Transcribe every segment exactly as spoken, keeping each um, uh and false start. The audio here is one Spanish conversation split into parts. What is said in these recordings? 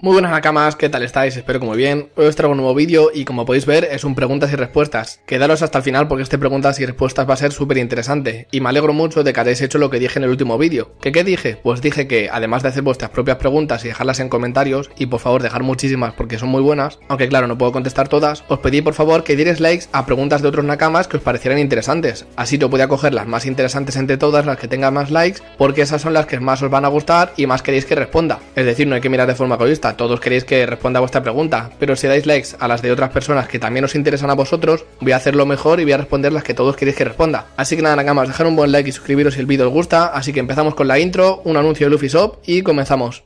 Muy buenas Nakamas, ¿qué tal estáis? Espero que muy bien. Hoy os traigo un nuevo vídeo y como podéis ver es un preguntas y respuestas. Quedaros hasta el final porque este preguntas y respuestas va a ser súper interesante y me alegro mucho de que hayáis hecho lo que dije en el último vídeo. ¿Qué, qué dije? Pues dije que además de hacer vuestras propias preguntas y dejarlas en comentarios, y por favor dejar muchísimas porque son muy buenas, aunque claro no puedo contestar todas, os pedí por favor que dierais likes a preguntas de otros Nakamas que os parecieran interesantes. Así yo podía coger las más interesantes entre todas, las que tengan más likes, porque esas son las que más os van a gustar y más queréis que responda. Es decir, no hay que mirar de forma egoísta. Todos queréis que responda a vuestra pregunta, pero si dais likes a las de otras personas que también os interesan a vosotros, voy a hacerlo mejor y voy a responder las que todos queréis que responda. Así que nada, Nakamas, dejar un buen like y suscribiros si el vídeo os gusta, así que empezamos con la intro, un anuncio de Luffy Shop y comenzamos.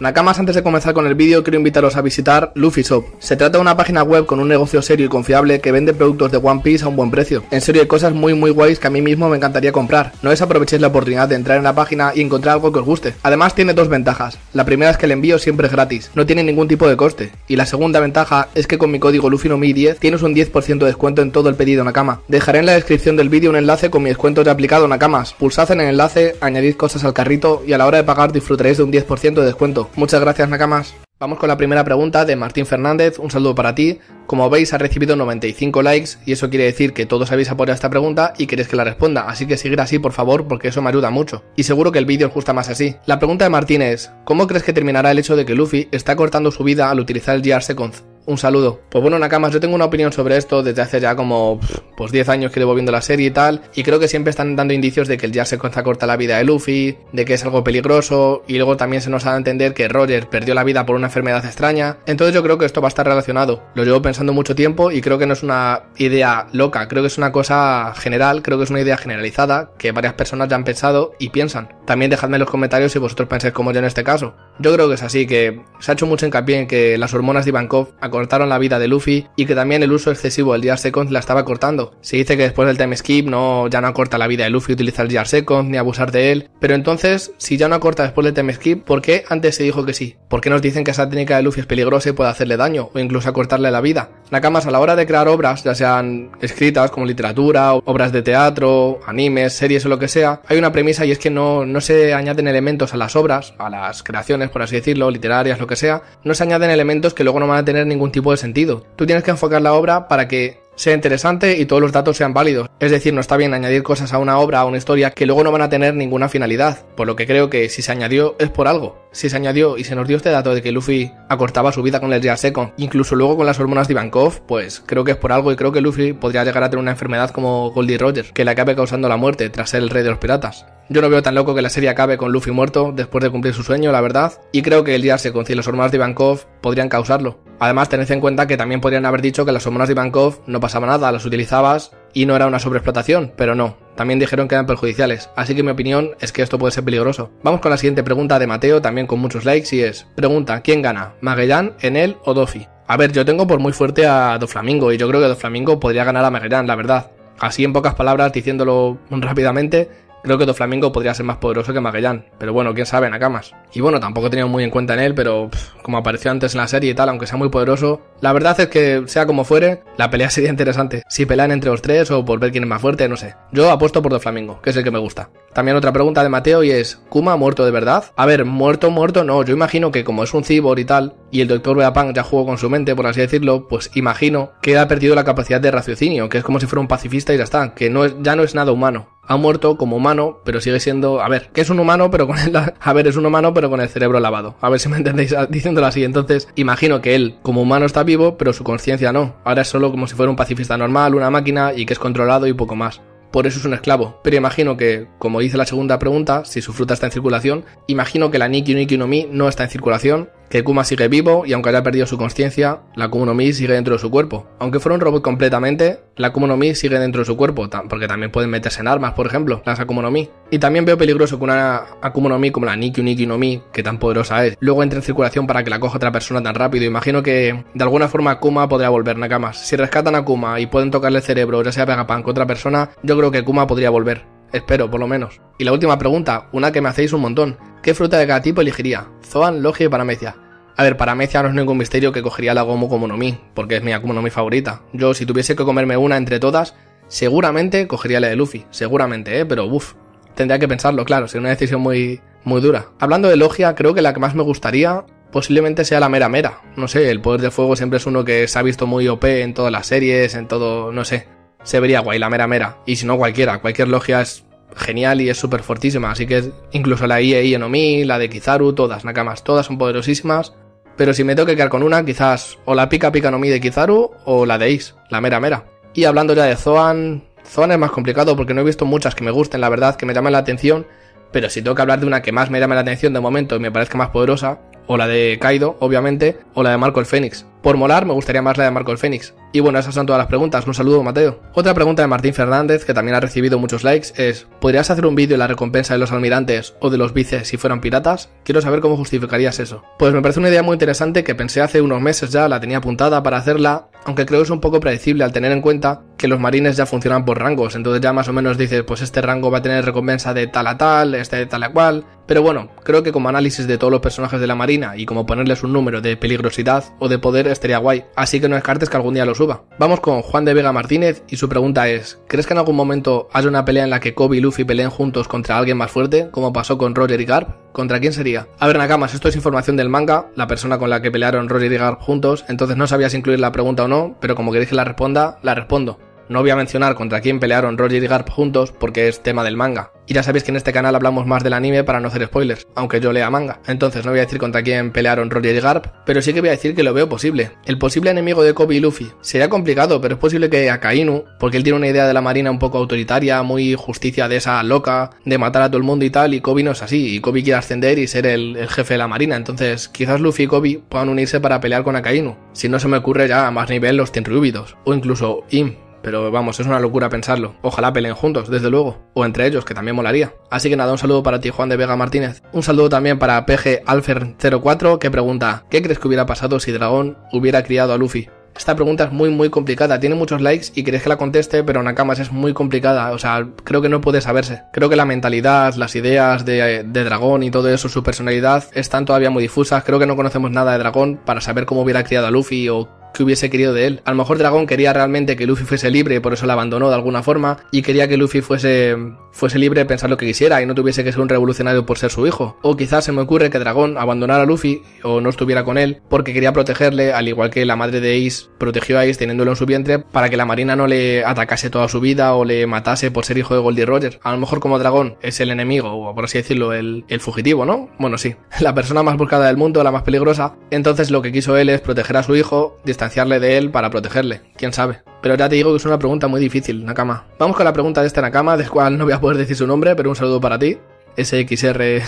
Nakamas, antes de comenzar con el vídeo quiero invitaros a visitar Luffy Shop. Se trata de una página web con un negocio serio y confiable que vende productos de One Piece a un buen precio. En serio hay cosas muy muy guays que a mí mismo me encantaría comprar. No desaprovechéis la oportunidad de entrar en la página y encontrar algo que os guste. Además tiene dos ventajas. La primera es que el envío siempre es gratis, no tiene ningún tipo de coste. Y la segunda ventaja es que con mi código Luffy no Mi diez tienes un diez por ciento de descuento en todo el pedido Nakama. Dejaré en la descripción del vídeo un enlace con mi descuento ya aplicado Nakamas. Pulsad en el enlace, añadid cosas al carrito y a la hora de pagar disfrutaréis de un diez por ciento de descuento. Muchas gracias, Nakamas. Vamos con la primera pregunta de Martín Fernández, un saludo para ti. Como veis ha recibido noventa y cinco likes y eso quiere decir que todos habéis apoyado esta pregunta y queréis que la responda, así que seguid así por favor porque eso me ayuda mucho. Y seguro que el vídeo os gusta más así. La pregunta de Martín es, ¿cómo crees que terminará el hecho de que Luffy está cortando su vida al utilizar el Gear Second? Un saludo. Pues bueno, Nakamas, yo tengo una opinión sobre esto desde hace ya como pues diez años que llevo viendo la serie y tal, y creo que siempre están dando indicios de que el Gear Second corta la vida de Luffy, de que es algo peligroso, y luego también se nos ha dado a entender que Roger perdió la vida por una enfermedad extraña. Entonces yo creo que esto va a estar relacionado. Lo llevo pensando mucho tiempo y creo que no es una idea loca, creo que es una cosa general, creo que es una idea generalizada que varias personas ya han pensado y piensan. También dejadme en los comentarios si vosotros pensáis como yo en este caso. Yo creo que es así, que se ha hecho mucho hincapié en que las hormonas de Ivankov acortaron la vida de Luffy y que también el uso excesivo del Gear Second la estaba cortando. Se dice que después del time skip no, ya no acorta la vida de Luffy utilizar el Gear Second ni abusar de él, pero entonces si ya no acorta después del time skip, ¿por qué antes se dijo que sí? ¿Por qué nos dicen que esa técnica de Luffy es peligrosa y puede hacerle daño o incluso acortarle la vida? Nakamas, a la hora de crear obras, ya sean escritas como literatura, obras de teatro, animes, series o lo que sea, hay una premisa y es que no, no se añaden elementos a las obras, a las creaciones por así decirlo, literarias, lo que sea, no se añaden elementos que luego no van a tener ningún tipo de sentido. Tú tienes que enfocar la obra para que sea interesante y todos los datos sean válidos. Es decir, no está bien añadir cosas a una obra, a una historia, que luego no van a tener ninguna finalidad. Por lo que creo que si se añadió es por algo. Si se añadió y se nos dio este dato de que Luffy acortaba su vida con el Gear Second, incluso luego con las hormonas de Ivankov, pues creo que es por algo y creo que Luffy podría llegar a tener una enfermedad como Goldie Roger, que le acabe causando la muerte tras ser el rey de los piratas. Yo no veo tan loco que la serie acabe con Luffy muerto después de cumplir su sueño, la verdad, y creo que el Gear Second y las hormonas de Ivankov podrían causarlo. Además, tened en cuenta que también podrían haber dicho que las hormonas de Ivankov no pasaba nada, las utilizabas y no era una sobreexplotación, pero no. También dijeron que eran perjudiciales, así que mi opinión es que esto puede ser peligroso. Vamos con la siguiente pregunta de Mateo, también con muchos likes, y es, pregunta, ¿quién gana? ¿Magellan, Enel o Doffy? A ver, yo tengo por muy fuerte a Doflamingo, y yo creo que Doflamingo podría ganar a Magellan, la verdad. Así en pocas palabras, diciéndolo rápidamente, creo que Doflamingo podría ser más poderoso que Magellan, pero bueno, quién sabe, Nakamas. Y bueno, tampoco he tenido muy en cuenta en él, pero pff, como apareció antes en la serie y tal, aunque sea muy poderoso, la verdad es que, sea como fuere, la pelea sería interesante. Si pelean entre los tres o por ver quién es más fuerte, no sé. Yo apuesto por Doflamingo, que es el que me gusta. También otra pregunta de Mateo y es, ¿Kuma muerto de verdad? A ver, muerto, muerto no, yo imagino que como es un cyborg y tal, y el doctor Vegapunk ya jugó con su mente, por así decirlo, pues imagino que ha perdido la capacidad de raciocinio, que es como si fuera un pacifista y ya está, que no es, ya no es nada humano. Ha muerto como humano, pero sigue siendo, a ver, que es un humano, pero con el, a ver, es un humano, pero con el cerebro lavado. A ver si me entendéis diciéndolo así. Entonces, imagino que él, como humano, está vivo, pero su conciencia no. Ahora es solo como si fuera un pacifista normal, una máquina, y que es controlado y poco más. Por eso es un esclavo, pero imagino que, como dice la segunda pregunta, si su fruta está en circulación, imagino que la Nikki Nikki no Mi no está en circulación, que Kuma sigue vivo y aunque haya perdido su conciencia, la Akuma no Mi sigue dentro de su cuerpo. Aunque fuera un robot completamente, la Akuma no Mi sigue dentro de su cuerpo, porque también pueden meterse en armas, por ejemplo, las Akuma no Mi. Y también veo peligroso que una Akuma no Mi como la Nikki Nikki no Mi, que tan poderosa es, luego entre en circulación para que la coja otra persona tan rápido. Imagino que de alguna forma Akuma podría volver, Nakamas. Si rescatan a Akuma y pueden tocarle el cerebro, ya sea Vegapunk o otra persona, yo creo que Akuma podría volver. Espero, por lo menos. Y la última pregunta, una que me hacéis un montón. ¿Qué fruta de cada tipo elegiría? Zoan, Logia y Paramecia. A ver, para Mecia no es ningún misterio que cogería la Gomu como no Mi, porque es mi Akuma no Mi favorita. Yo, si tuviese que comerme una entre todas, seguramente cogería la de Luffy. Seguramente, ¿eh? Pero, uff, tendría que pensarlo, claro, sería una decisión muy, muy dura. Hablando de Logia, creo que la que más me gustaría posiblemente sea la Mera Mera. No sé, el poder de fuego siempre es uno que se ha visto muy O P en todas las series, en todo, no sé. Se vería guay la Mera Mera. Y si no, cualquiera. Cualquier Logia es genial y es súper fortísima. Así que incluso la I E I no Mi, la de Kizaru, todas, Nakamas, todas son poderosísimas. Pero si me tengo que quedar con una, quizás o la Pika Pika no Mi de Kizaru o la de Ace, la Mera Mera. Y hablando ya de Zoan, Zoan es más complicado porque no he visto muchas que me gusten, la verdad, que me llaman la atención. Pero si tengo que hablar de una que más me llame la atención de momento y me parezca más poderosa, o la de Kaido, obviamente, o la de Marco el Fénix. Por molar, me gustaría más la de Marco el Fénix. Y bueno, esas son todas las preguntas. Un saludo, Mateo. Otra pregunta de Martín Fernández, que también ha recibido muchos likes, es: ¿podrías hacer un vídeo de la recompensa de los almirantes o de los vices si fueran piratas? Quiero saber cómo justificarías eso. Pues me parece una idea muy interesante que pensé hace unos meses ya, la tenía apuntada para hacerla, aunque creo que es un poco predecible al tener en cuenta que los marines ya funcionan por rangos, entonces ya más o menos dices, pues este rango va a tener recompensa de tal a tal, este de tal a cual. Pero bueno, creo que como análisis de todos los personajes de la marina y como ponerles un número de peligrosidad o de poder estaría guay, así que no descartes que algún día lo suba. Vamos con Juan de Vega Martínez y su pregunta es: ¿crees que en algún momento haya una pelea en la que Koby y Luffy peleen juntos contra alguien más fuerte, como pasó con Roger y Garp? ¿Contra quién sería? A ver, Nakamas, esto es información del manga, la persona con la que pelearon Roger y Garp juntos, entonces no sabía si incluir la pregunta o no, pero como queréis que la responda, la respondo. No voy a mencionar contra quién pelearon Roger y Garp juntos porque es tema del manga. Y ya sabéis que en este canal hablamos más del anime para no hacer spoilers, aunque yo lea manga. Entonces no voy a decir contra quién pelearon Roger y Garp, pero sí que voy a decir que lo veo posible. El posible enemigo de Koby y Luffy sería complicado, pero es posible que Akainu, porque él tiene una idea de la marina un poco autoritaria, muy justicia de esa loca, de matar a todo el mundo y tal, y Koby no es así, y Koby quiere ascender y ser el, el jefe de la marina. Entonces quizás Luffy y Koby puedan unirse para pelear con Akainu. Si no se me ocurre ya a más nivel los Tenryubitos, o incluso Im. Pero vamos, es una locura pensarlo. Ojalá peleen juntos, desde luego. O entre ellos, que también molaría. Así que nada, un saludo para ti, Juan de Vega Martínez. Un saludo también para P G Alfer cero cuatro, que pregunta: ¿qué crees que hubiera pasado si Dragón hubiera criado a Luffy? Esta pregunta es muy muy complicada, tiene muchos likes y queréis que la conteste, pero Nakamas es muy complicada, o sea, creo que no puede saberse. Creo que la mentalidad, las ideas de, de Dragón y todo eso, su personalidad, están todavía muy difusas. Creo que no conocemos nada de Dragón para saber cómo hubiera criado a Luffy o que hubiese querido de él. A lo mejor Dragón quería realmente que Luffy fuese libre y por eso la abandonó de alguna forma, y quería que Luffy fuese fuese libre de pensar lo que quisiera y no tuviese que ser un revolucionario por ser su hijo. O quizás se me ocurre que Dragón abandonara a Luffy o no estuviera con él porque quería protegerle, al igual que la madre de Ace protegió a Ace teniéndolo en su vientre para que la marina no le atacase toda su vida o le matase por ser hijo de Goldie Roger. A lo mejor como Dragón es el enemigo, o por así decirlo, el, el fugitivo, ¿no? Bueno, sí, la persona más buscada del mundo, la más peligrosa, entonces lo que quiso él es proteger a su hijo, distanciarle de él para protegerle, quién sabe. Pero ya te digo que es una pregunta muy difícil, Nakama. Vamos con la pregunta de este Nakama, del cual no voy a poder decir su nombre, pero un saludo para ti, S X R,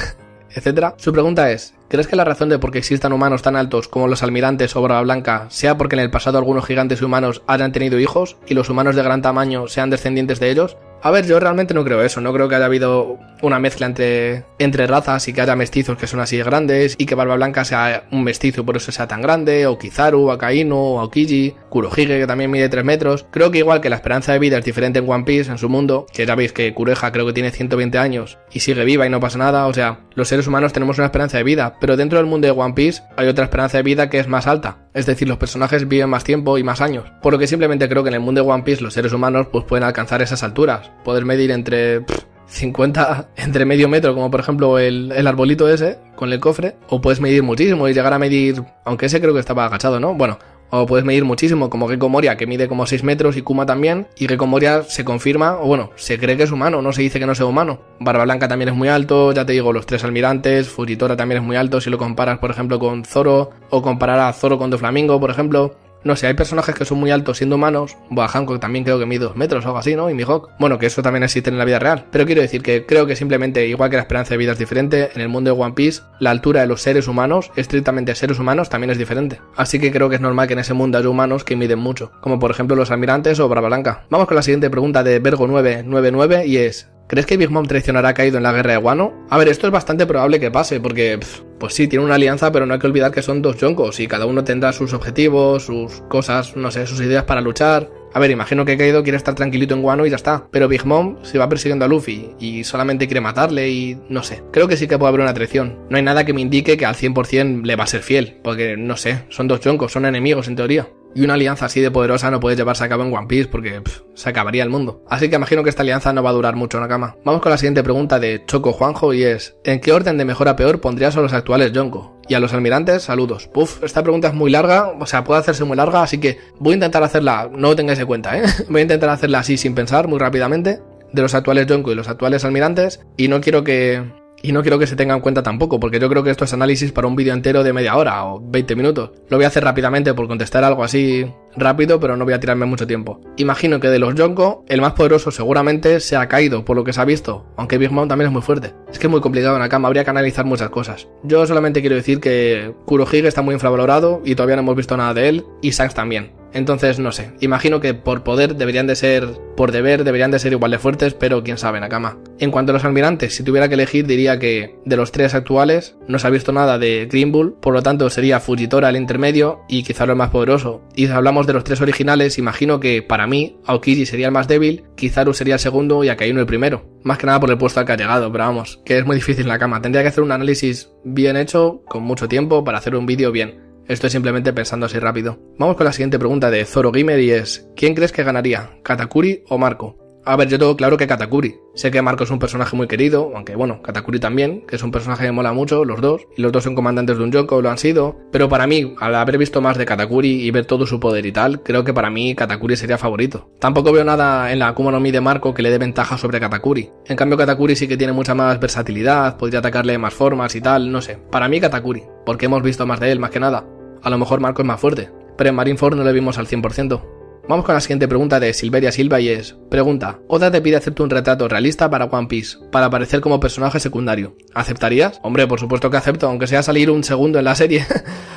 etcétera. Su pregunta es: ¿crees que la razón de por qué existan humanos tan altos como los almirantes o Barba Blanca sea porque en el pasado algunos gigantes humanos hayan tenido hijos y los humanos de gran tamaño sean descendientes de ellos? A ver, yo realmente no creo eso, no creo que haya habido una mezcla entre, entre razas y que haya mestizos que son así de grandes y que Barba Blanca sea un mestizo y por eso sea tan grande, o Kizaru, Akainu, Aokiji, Kurohige, que también mide tres metros. Creo que igual que la esperanza de vida es diferente en One Piece, en su mundo, que ya veis que Kureha creo que tiene ciento veinte años y sigue viva y no pasa nada, o sea, los seres humanos tenemos una esperanza de vida, pero dentro del mundo de One Piece hay otra esperanza de vida que es más alta, es decir, los personajes viven más tiempo y más años, por lo que simplemente creo que en el mundo de One Piece los seres humanos pues pueden alcanzar esas alturas. Poder medir entre pff, cincuenta, entre medio metro, como por ejemplo el, el arbolito ese con el cofre, o puedes medir muchísimo y llegar a medir, aunque ese creo que estaba agachado, ¿no? Bueno, o puedes medir muchísimo, como Gekko Moria, que mide como seis metros, y Kuma también, y Gekko Moria se confirma, o bueno, se cree que es humano, no se dice que no sea humano. Barba Blanca también es muy alto, ya te digo, los tres almirantes, Fujitora también es muy alto, si lo comparas por ejemplo con Zoro, o comparar a Zoro con Doflamingo, por ejemplo. No sé, hay personajes que son muy altos siendo humanos. Buah, Hancock también creo que mide dos metros o algo así, ¿no? Y Mihawk. Bueno, que eso también existe en la vida real. Pero quiero decir que creo que simplemente, igual que la esperanza de vida es diferente, en el mundo de One Piece, la altura de los seres humanos, estrictamente seres humanos, también es diferente. Así que creo que es normal que en ese mundo haya humanos que miden mucho, como por ejemplo los almirantes o Barba Blanca. Vamos con la siguiente pregunta de Vergo nueve nueve nueve y es: ¿crees que Big Mom traicionará a Kaido en la guerra de Wano? A ver, esto es bastante probable que pase, porque pff, pues sí, tiene una alianza, pero no hay que olvidar que son dos yonkos y cada uno tendrá sus objetivos, sus cosas, no sé, sus ideas para luchar. A ver, imagino que Kaido quiere estar tranquilito en Wano y ya está, pero Big Mom se va persiguiendo a Luffy y solamente quiere matarle y no sé. Creo que sí que puede haber una traición. No hay nada que me indique que al cien por cien le va a ser fiel, porque no sé, son dos yonkos, son enemigos en teoría. Y una alianza así de poderosa no puede llevarse a cabo en One Piece porque pff, se acabaría el mundo. Así que imagino que esta alianza no va a durar mucho, Nakama. Vamos con la siguiente pregunta de Choco Juanjo y es: ¿en qué orden de mejor a peor pondrías a los actuales Yonko? Y a los almirantes, saludos. Puf, esta pregunta es muy larga, o sea, puede hacerse muy larga, así que voy a intentar hacerla, no tengáis en cuenta, ¿eh? Voy a intentar hacerla así sin pensar, muy rápidamente, de los actuales Yonko y los actuales almirantes, y no quiero que... Y no quiero que se tenga en cuenta tampoco, porque yo creo que esto es análisis para un vídeo entero de media hora o veinte minutos. Lo voy a hacer rápidamente por contestar algo así rápido, pero no voy a tirarme mucho tiempo. Imagino que de los Yonko, el más poderoso seguramente sea Kaido, por lo que se ha visto, aunque Big Mom también es muy fuerte. Es que es muy complicado, Nakama, habría que analizar muchas cosas. Yo solamente quiero decir que Kurohige está muy infravalorado y todavía no hemos visto nada de él, y Shanks también. Entonces, no sé, imagino que por poder deberían de ser, por deber deberían de ser igual de fuertes, pero quién sabe, Nakama. En cuanto a los almirantes, si tuviera que elegir diría que de los tres actuales no se ha visto nada de Green Bull, por lo tanto sería Fujitora el intermedio y Kizaru el más poderoso. Y si hablamos de los tres originales, imagino que para mí Aokiji sería el más débil, Kizaru sería el segundo y Akainu el primero. Más que nada por el puesto al que ha llegado, pero vamos, que es muy difícil, Nakama. Tendría que hacer un análisis bien hecho, con mucho tiempo, para hacer un vídeo bien. Estoy simplemente pensando así rápido. Vamos con la siguiente pregunta de Zoro Gamer y es: ¿quién crees que ganaría, Katakuri o Marco? A ver, yo tengo claro que Katakuri. Sé que Marco es un personaje muy querido, aunque bueno, Katakuri también, que es un personaje que mola mucho, los dos. Y los dos son comandantes de un Yonko, lo han sido. Pero para mí, al haber visto más de Katakuri y ver todo su poder y tal, creo que para mí Katakuri sería favorito. Tampoco veo nada en la Akuma no Mi de Marco que le dé ventaja sobre Katakuri. En cambio, Katakuri sí que tiene mucha más versatilidad, podría atacarle de más formas y tal, no sé. Para mí Katakuri, porque hemos visto más de él, más que nada. A lo mejor Marco es más fuerte, pero en Marineford no le vimos al cien por ciento. Vamos con la siguiente pregunta de Silveria Silva y es: pregunta, Oda te pide hacerte un retrato realista para One Piece, para aparecer como personaje secundario. ¿Aceptarías? Hombre, por supuesto que acepto, aunque sea salir un segundo en la serie,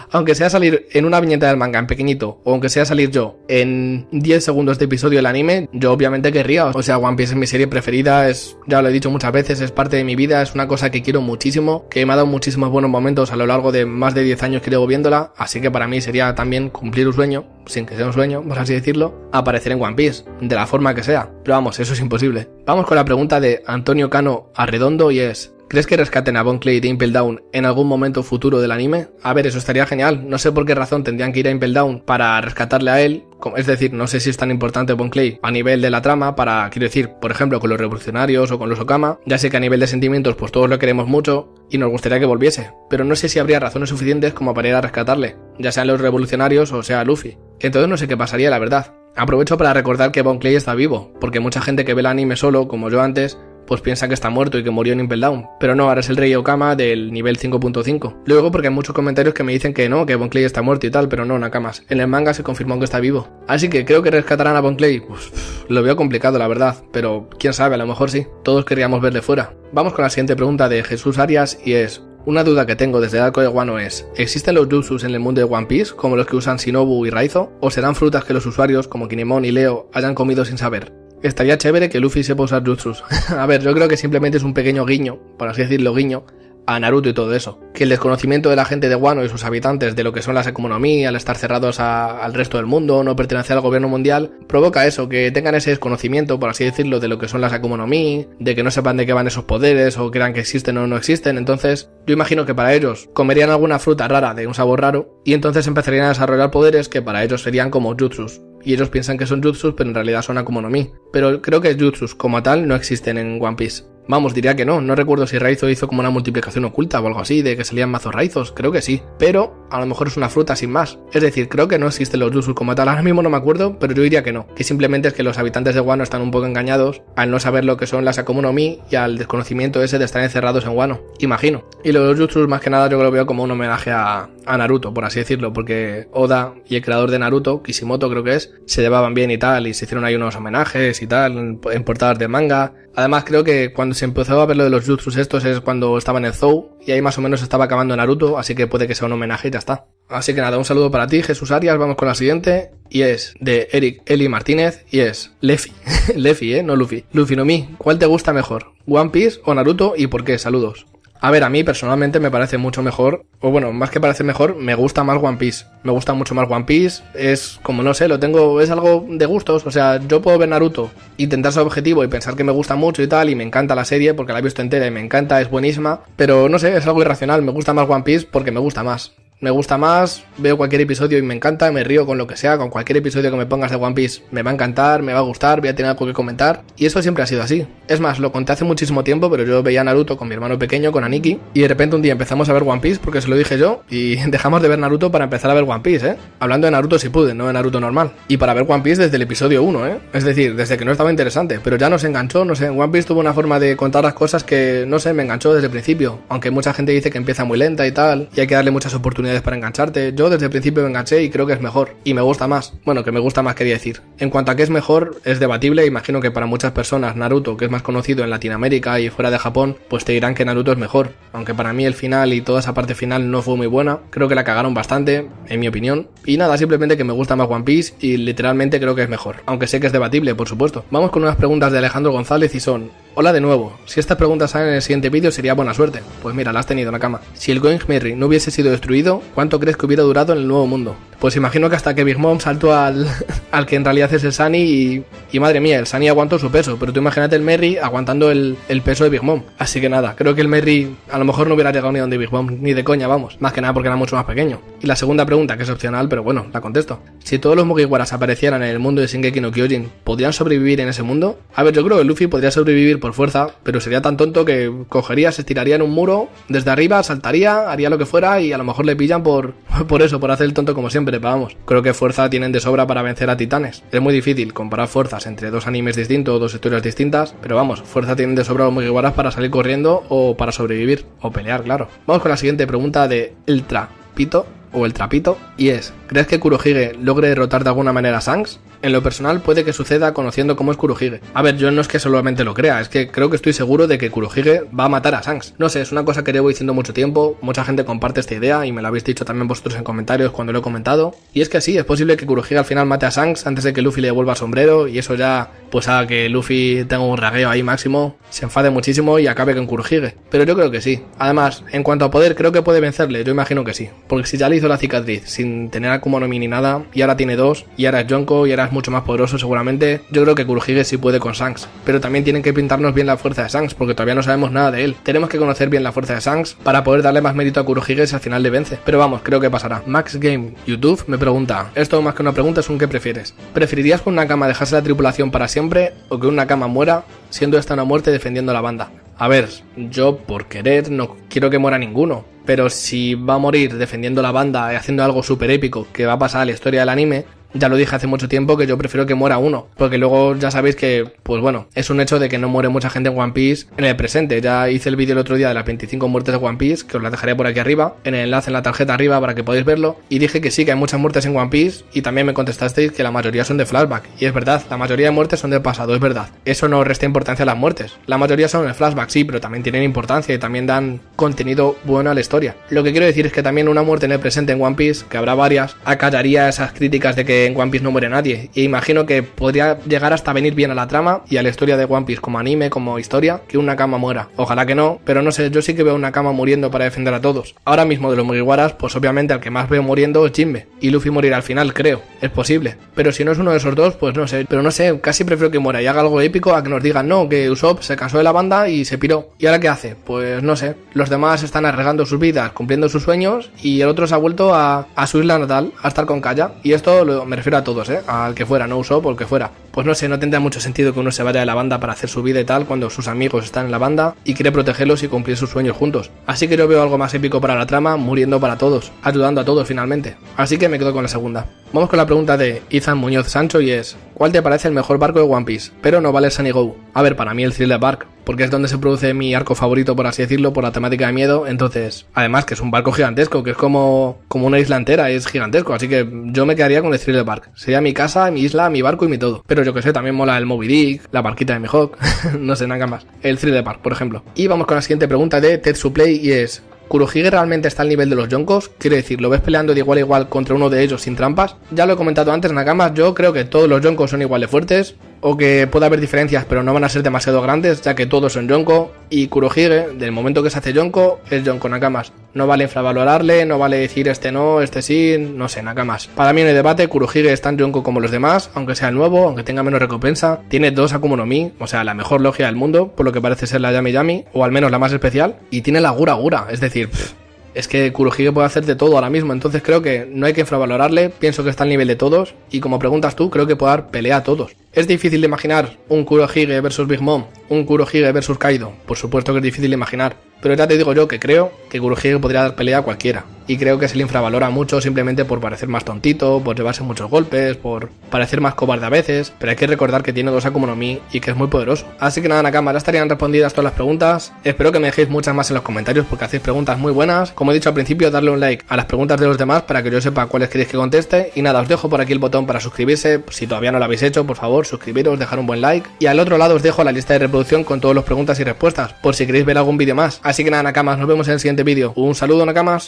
aunque sea salir en una viñeta del manga en pequeñito, o aunque sea salir yo en diez segundos de episodio del anime, yo obviamente querría. O sea, One Piece es mi serie preferida, es, ya lo he dicho muchas veces, es parte de mi vida, es una cosa que quiero muchísimo, que me ha dado muchísimos buenos momentos a lo largo de más de diez años que llevo viéndola, así que para mí sería también cumplir un sueño, sin que sea un sueño, por así decirlo, aparecer en One Piece, de la forma que sea. Pero vamos, eso es imposible. Vamos con la pregunta de Antonio Cano Arredondo y es: ¿crees que rescaten a Bon Clay de Impel Down en algún momento futuro del anime? A ver, eso estaría genial. No sé por qué razón tendrían que ir a Impel Down para rescatarle a él. Es decir, no sé si es tan importante Bon Clay a nivel de la trama para, quiero decir, por ejemplo, con los revolucionarios o con los Okama. Ya sé que a nivel de sentimientos pues todos lo queremos mucho y nos gustaría que volviese, pero no sé si habría razones suficientes como para ir a rescatarle, ya sean los revolucionarios o sea Luffy. Entonces no sé qué pasaría, la verdad. Aprovecho para recordar que Bon Clay está vivo, porque mucha gente que ve el anime solo, como yo antes, pues piensa que está muerto y que murió en Impel Down, pero no, ahora es el rey Okama del nivel cinco punto cinco. Luego, porque hay muchos comentarios que me dicen que no, que Bon Clay está muerto y tal, pero no, Nakamas, en el manga se confirmó que está vivo. Así que creo que rescatarán a Bon Clay, pues lo veo complicado, la verdad, pero quién sabe, a lo mejor sí, todos querríamos verle fuera. Vamos con la siguiente pregunta de Jesús Arias y es: una duda que tengo desde el arco de Wano es, ¿existen los jutsus en el mundo de One Piece, como los que usan Shinobu y Raizo, o serán frutas que los usuarios, como Kinemon y Leo, hayan comido sin saber? Estaría chévere que Luffy sepa usar jutsus. A ver, yo creo que simplemente es un pequeño guiño, por así decirlo, guiño a Naruto y todo eso. Que el desconocimiento de la gente de Wano y sus habitantes de lo que son las Akuma no Mi, al estar cerrados a, al resto del mundo, no pertenecer al gobierno mundial, provoca eso, que tengan ese desconocimiento, por así decirlo, de lo que son las Akuma no Mi, de que no sepan de qué van esos poderes, o crean que existen o no existen. Entonces, yo imagino que para ellos comerían alguna fruta rara de un sabor raro, y entonces empezarían a desarrollar poderes que para ellos serían como jutsus. Y ellos piensan que son jutsus, pero en realidad son Akuma no Mi. Pero creo que jutsus como tal no existen en One Piece. Vamos, diría que no, no recuerdo si Raizo hizo como una multiplicación oculta o algo así, de que salían mazos raizos, creo que sí. Pero a lo mejor es una fruta sin más. Es decir, creo que no existen los jutsus como tal, ahora mismo no me acuerdo, pero yo diría que no. Que simplemente es que los habitantes de Wano están un poco engañados al no saber lo que son las Akuma no Mi y al desconocimiento ese de estar encerrados en Wano, imagino. Y los jutsus más que nada yo lo veo como un homenaje a, a Naruto, por así decirlo, porque Oda y el creador de Naruto, Kishimoto creo que es, se llevaban bien y tal, y se hicieron ahí unos homenajes y tal, en, en portadas de manga. Además creo que cuando se empezó a ver lo de los jutsus estos es cuando estaba en el Zou, y ahí más o menos estaba acabando Naruto, así que puede que sea un homenaje y ya está. Así que nada, un saludo para ti, Jesús Arias. Vamos con la siguiente, y es de Eric Eli Martínez, y es Luffy, Luffy, eh, no Luffy, Luffy no Mi, ¿cuál te gusta mejor? ¿One Piece o Naruto y por qué? Saludos. A ver, a mí personalmente me parece mucho mejor, o bueno, más que parece mejor, me gusta más One Piece. Me gusta mucho más One Piece, es como no sé, lo tengo, es algo de gustos. O sea, yo puedo ver Naruto, intentar su objetivo y pensar que me gusta mucho y tal, y me encanta la serie porque la he visto entera y me encanta, es buenísima, pero no sé, es algo irracional, me gusta más One Piece porque me gusta más. Me gusta más, veo cualquier episodio y me encanta, me río con lo que sea, con cualquier episodio que me pongas de One Piece, me va a encantar, me va a gustar, voy a tener algo que comentar, y eso siempre ha sido así. Es más, lo conté hace muchísimo tiempo, pero yo veía Naruto con mi hermano pequeño, con Aniki, y de repente un día empezamos a ver One Piece, porque se lo dije yo, y dejamos de ver Naruto para empezar a ver One Piece, ¿eh? Hablando de Naruto si pude, no de Naruto normal, y para ver One Piece desde el episodio uno, ¿eh? Es decir, desde que no estaba interesante, pero ya nos enganchó, no sé, One Piece tuvo una forma de contar las cosas que, no sé, me enganchó desde el principio, aunque mucha gente dice que empieza muy lenta y tal, y hay que darle muchas oportunidades para engancharte. Yo desde el principio me enganché y creo que es mejor, y me gusta más, bueno, que me gusta más quería decir. En cuanto a que es mejor, es debatible, imagino que para muchas personas Naruto, que es más conocido en Latinoamérica y fuera de Japón, pues te dirán que Naruto es mejor, aunque para mí el final y toda esa parte final no fue muy buena, creo que la cagaron bastante, en mi opinión, y nada, simplemente que me gusta más One Piece y literalmente creo que es mejor, aunque sé que es debatible, por supuesto. Vamos con unas preguntas de Alejandro González y son: hola de nuevo, si estas preguntas salen en el siguiente vídeo sería buena suerte. Pues mira, la has tenido, Nakama. Si el Going Merry no hubiese sido destruido, ¿cuánto crees que hubiera durado en el nuevo mundo? Pues imagino que hasta que Big Mom saltó al, al que en realidad es el Sunny y, y madre mía, el Sunny aguantó su peso, pero tú imagínate el Merry aguantando el, el peso de Big Mom. Así que nada, creo que el Merry a lo mejor no hubiera llegado ni donde Big Mom, ni de coña, vamos. Más que nada porque era mucho más pequeño. Y la segunda pregunta, que es opcional, pero bueno, la contesto. Si todos los Mugiwaras aparecieran en el mundo de Shingeki no Kyojin, ¿podrían sobrevivir en ese mundo? A ver, yo creo que Luffy podría sobrevivir por fuerza, pero sería tan tonto que cogería, se estiraría en un muro, desde arriba saltaría, haría lo que fuera y a lo mejor le pillan por, por eso, por hacer el tonto como siempre, pero vamos, creo que fuerza tienen de sobra para vencer a titanes. Es muy difícil comparar fuerzas entre dos animes distintos o dos historias distintas, pero vamos, fuerza tienen de sobra los Mugiwaras para salir corriendo o para sobrevivir, o pelear, claro. Vamos con la siguiente pregunta de El Trapito, o El Trapito, y es: ¿crees que Kurohige logre derrotar de alguna manera a Shanks? En lo personal puede que suceda conociendo cómo es Kurohige. A ver, yo no es que solamente lo crea, es que creo que estoy seguro de que Kurohige va a matar a Shanks. No sé, es una cosa que llevo diciendo mucho tiempo, mucha gente comparte esta idea y me lo habéis dicho también vosotros en comentarios cuando lo he comentado. Y es que sí, es posible que Kurohige al final mate a Shanks antes de que Luffy le devuelva el sombrero y eso ya pues haga que Luffy tenga un ragueo ahí máximo, se enfade muchísimo y acabe con Kurohige. Pero yo creo que sí. Además, en cuanto a poder, creo que puede vencerle, yo imagino que sí. Porque si ya le hizo la cicatriz sin tener a Akuma no Mi ni nada, y ahora tiene dos, y ahora es Yonkou, y ahora es mucho más poderoso seguramente, yo creo que Kurohige sí puede con Shanks, pero también tienen que pintarnos bien la fuerza de Shanks, porque todavía no sabemos nada de él. Tenemos que conocer bien la fuerza de Shanks para poder darle más mérito a Kurohige si al final le vence, pero vamos, creo que pasará. Max Game YouTube me pregunta, esto más que una pregunta es un ¿qué prefieres? ¿Preferirías que un Nakama dejase la tripulación para siempre o que un Nakama muera siendo esta una muerte defendiendo a la banda? A ver, yo por querer no quiero que muera ninguno, pero si va a morir defendiendo la banda y haciendo algo súper épico que va a pasar a la historia del anime, ya lo dije hace mucho tiempo que yo prefiero que muera uno, porque luego ya sabéis que, pues bueno, es un hecho de que no muere mucha gente en One Piece en el presente. Ya hice el vídeo el otro día de las veinticinco muertes de One Piece, que os las dejaré por aquí arriba, en el enlace en la tarjeta arriba para que podáis verlo, y dije que sí, que hay muchas muertes en One Piece, y también me contestasteis que la mayoría son de flashback, y es verdad, la mayoría de muertes son del pasado, es verdad. Eso no resta importancia a las muertes, la mayoría son en flashback, sí, pero también tienen importancia y también dan contenido bueno a la historia. Lo que quiero decir es que también una muerte en el presente en One Piece, que habrá varias, acallaría esas críticas de que en One Piece no muere nadie, y imagino que podría llegar hasta venir bien a la trama y a la historia de One Piece como anime, como historia, que un Nakama muera. Ojalá que no, pero no sé, yo sí que veo a un Nakama muriendo para defender a todos. Ahora mismo de los Mugiwaras, pues obviamente al que más veo muriendo es Jinbe, y Luffy morirá al final, creo, es posible, pero si no es uno de esos dos, pues no sé, pero no sé, casi prefiero que muera y haga algo épico a que nos digan no, que Usopp se casó de la banda y se piró, ¿y ahora qué hace? Pues no sé, los demás están arriesgando sus vidas, cumpliendo sus sueños, y el otro se ha vuelto a, a su isla natal, a estar con Kaya, y esto lo me refiero a todos, ¿eh? Al que fuera, no Usopp o el que fuera. Pues no sé, no tendrá mucho sentido que uno se vaya de la banda para hacer su vida y tal cuando sus amigos están en la banda y quiere protegerlos y cumplir sus sueños juntos. Así que yo veo algo más épico para la trama, muriendo para todos, ayudando a todos finalmente. Así que me quedo con la segunda. Vamos con la pregunta de Izan Muñoz Sancho y es: ¿cuál te parece el mejor barco de One Piece? Pero no vale el Sunny Go. A ver, para mí el Thriller Bark, porque es donde se produce mi arco favorito, por así decirlo, por la temática de miedo. Entonces, además que es un barco gigantesco, que es como, como una isla entera, es gigantesco, así que yo me quedaría con el Thriller Bark. Sería mi casa, mi isla, mi barco y mi todo. Pero yo que sé, también mola el Moby Dick, la barquita de Mihawk, no sé, nada más. El Thriller Bark, por ejemplo. Y vamos con la siguiente pregunta de Tetsu Play y es: ¿Kurohige realmente está al nivel de los Yonkos? Quiero decir, ¿lo ves peleando de igual a igual contra uno de ellos sin trampas? Ya lo he comentado antes, Nakama, yo creo que todos los Yonkos son igual de fuertes. o que pueda haber diferencias, pero no van a ser demasiado grandes, ya que todos son Yonkou, y Kurohige, del momento que se hace Yonkou, es Yonkou Nakamas. No vale infravalorarle, no vale decir este no, este sí, no sé, Nakamas. Para mí en el debate, Kurohige es tan Yonkou como los demás, aunque sea el nuevo, aunque tenga menos recompensa, tiene dos Akuma no Mi, o sea, la mejor logia del mundo, por lo que parece ser la Yami Yami, o al menos la más especial, y tiene la Gura Gura, es decir... Pff, es que Kurohige puede hacer de todo ahora mismo, entonces creo que no hay que infravalorarle, pienso que está al nivel de todos, y como preguntas tú, creo que puede dar pelea a todos. ¿Es difícil de imaginar un Kurohige versus Big Mom, un Kurohige versus Kaido? Por supuesto que es difícil de imaginar, pero ya te digo yo que creo que Kurohige podría dar pelea a cualquiera, y creo que se le infravalora mucho simplemente por parecer más tontito, por llevarse muchos golpes, por parecer más cobarde a veces, pero hay que recordar que tiene dos Akuma no Mi y que es muy poderoso. Así que nada, Nakama, ya estarían respondidas todas las preguntas, espero que me dejéis muchas más en los comentarios porque hacéis preguntas muy buenas. Como he dicho al principio, darle un like a las preguntas de los demás para que yo sepa cuáles queréis que conteste, y nada, os dejo por aquí el botón para suscribirse, si todavía no lo habéis hecho, por favor, suscribiros, dejar un buen like, y al otro lado os dejo la lista de reproducción con todas las preguntas y respuestas por si queréis ver algún vídeo más. Así que nada, Nakamas, nos vemos en el siguiente vídeo. Un saludo, Nakamas.